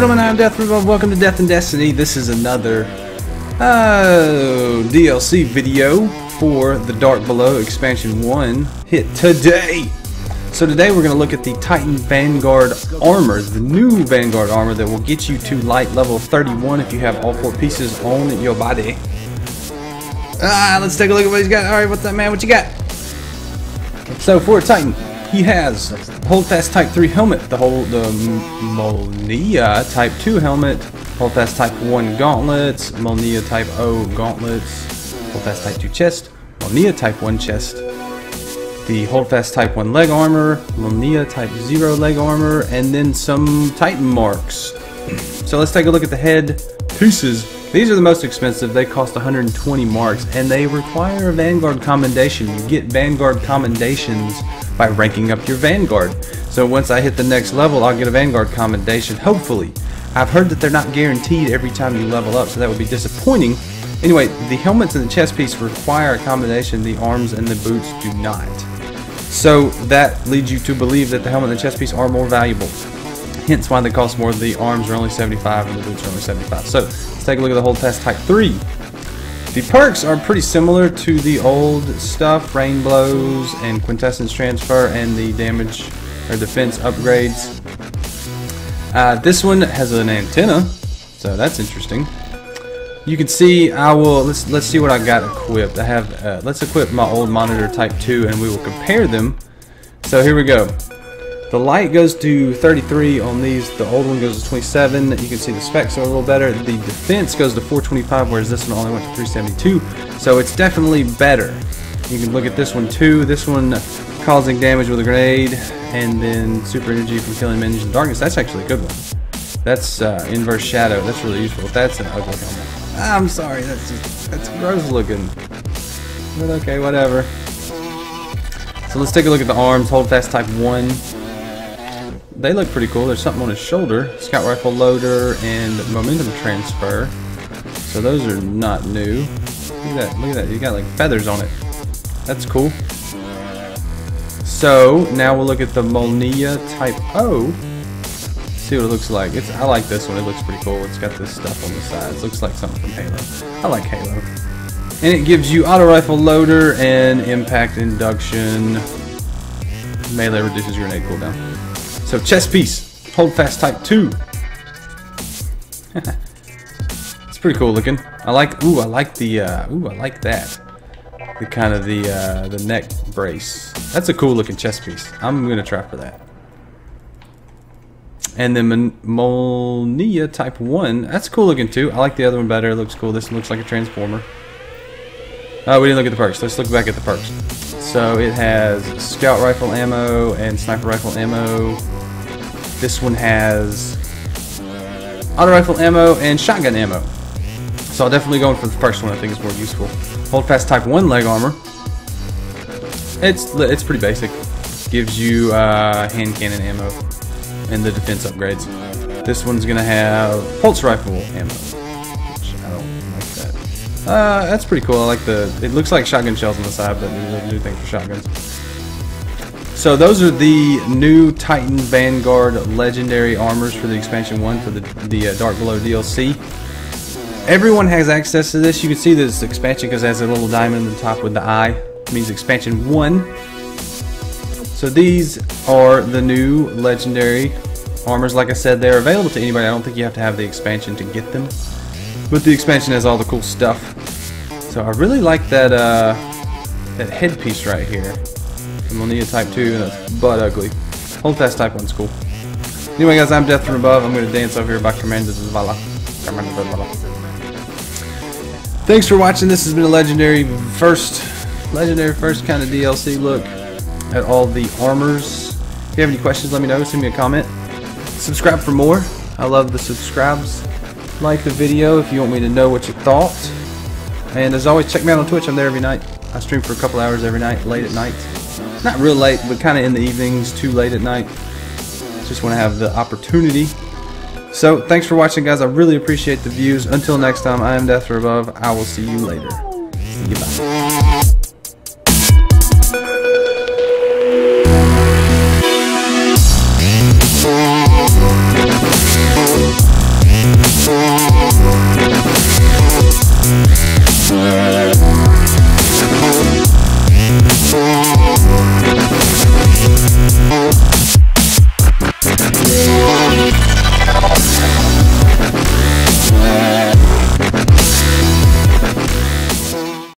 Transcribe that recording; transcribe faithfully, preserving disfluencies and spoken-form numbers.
gentlemen, I'm DeathFr0m. Welcome to Death and Destiny. This is another uh, D L C video for The Dark Below Expansion one hit today. So today we're going to look at the Titan Vanguard armor, the new Vanguard armor that will get you to light level thirty-one if you have all four pieces on your body. Ah, let's take a look at what he's got. Alright, what's up, man? What you got? So for Titan, he has Holdfast Type three helmet, the whole the Molnia Type two helmet, Holdfast Type one gauntlets, Molnia Type zero gauntlets, Holdfast Type two chest, Molnia Type one chest, the Holdfast Type one leg armor, Molnia Type zero leg armor, and then some Titan marks. So let's take a look at the head pieces. These are the most expensive. They cost one hundred twenty marks, and they require a Vanguard commendation. You get Vanguard commendations by ranking up your Vanguard. So once I hit the next level, I'll get a Vanguard commendation, hopefully. I've heard that they're not guaranteed every time you level up, so that would be disappointing. Anyway, the helmets and the chest piece require a commendation. The arms and the boots do not. So that leads you to believe that the helmet and the chest piece are more valuable. Hence why they cost more. The arms are only seventy-five and the boots are only seventy-five. So let's take a look at the Holdfast Type three. The perks are pretty similar to the old stuff, rain blows and quintessence transfer and the damage or defense upgrades. Uh, this one has an antenna, so that's interesting. You can see I will let's let's see what I got equipped. I have uh, let's equip my old monitor Type two and we will compare them. So here we go. The light goes to thirty-three on these, the old one goes to twenty-seven, you can see the specs are a little better. The defense goes to four twenty-five, whereas this one only went to three seventy-two, so it's definitely better. You can look at this one too, this one causing damage with a grenade, and then super energy from killing minions in darkness. That's actually a good one. That's uh, inverse shadow, that's really useful. That's an ugly helmet. I'm sorry, that's just, that's gross looking, but okay, whatever. So let's take a look at the arms, Holdfast Type one. They look pretty cool. There's something on his shoulder, scout rifle loader, and momentum transfer. So those are not new. Look at that! Look at that! You got like feathers on it. That's cool. So now we'll look at the Molnia Type zero. See what it looks like. It's I like this one. It looks pretty cool. It's got this stuff on the sides. Looks like something from Halo. I like Halo. And it gives you auto rifle loader and impact induction. Melee reduces grenade cooldown. So chest piece, Holdfast Type two. It's pretty cool looking. I like, ooh, I like the, uh, ooh, I like that. The kind of the, uh, the neck brace. That's a cool looking chest piece. I'm gonna try for that. And then Molnia Type one. That's cool looking too. I like the other one better. It looks cool. This one looks like a transformer. Oh, we didn't look at the perks. Let's look back at the perks. So it has scout rifle ammo and sniper rifle ammo. This one has auto rifle ammo and shotgun ammo. So I'll definitely go in for the first one. I think it's more useful. Holdfast Type one leg armor. It's it's pretty basic. Gives you uh, hand cannon ammo and the defense upgrades. This one's gonna have pulse rifle ammo. Which I don't like that. Uh, that's pretty cool. I like the. It looks like shotgun shells on the side, but there's a new thing for shotguns. So those are the new Titan Vanguard legendary armors for the expansion one for the the uh, Dark Below D L C. Everyone has access to this. You can see this expansion because it has a little diamond in the top with the eye. It means expansion one. So these are the new legendary armors. Like I said, they're available to anybody. I don't think you have to have the expansion to get them. But the expansion has all the cool stuff. So I really like that uh, that headpiece right here. The Molnia Type two, and that's butt ugly. Holdfast Type one's cool. Anyway guys, I'm Death from Above. I'm going to dance over here by Commander Zavala. Commander Zavala. Thanks for watching. This has been a legendary first, legendary first kind of D L C look at all the armors. If you have any questions, let me know. Send me a comment. Subscribe for more. I love the subscribes. Like the video if you want me to know what you thought. And as always, check me out on Twitch. I'm there every night. I stream for a couple hours every night, late at night. Not real late, but kind of in the evenings, too late at night. Just want to have the opportunity. So, thanks for watching, guys. I really appreciate the views. Until next time, I am DeathFr0m Above. I will see you later. See you, bye.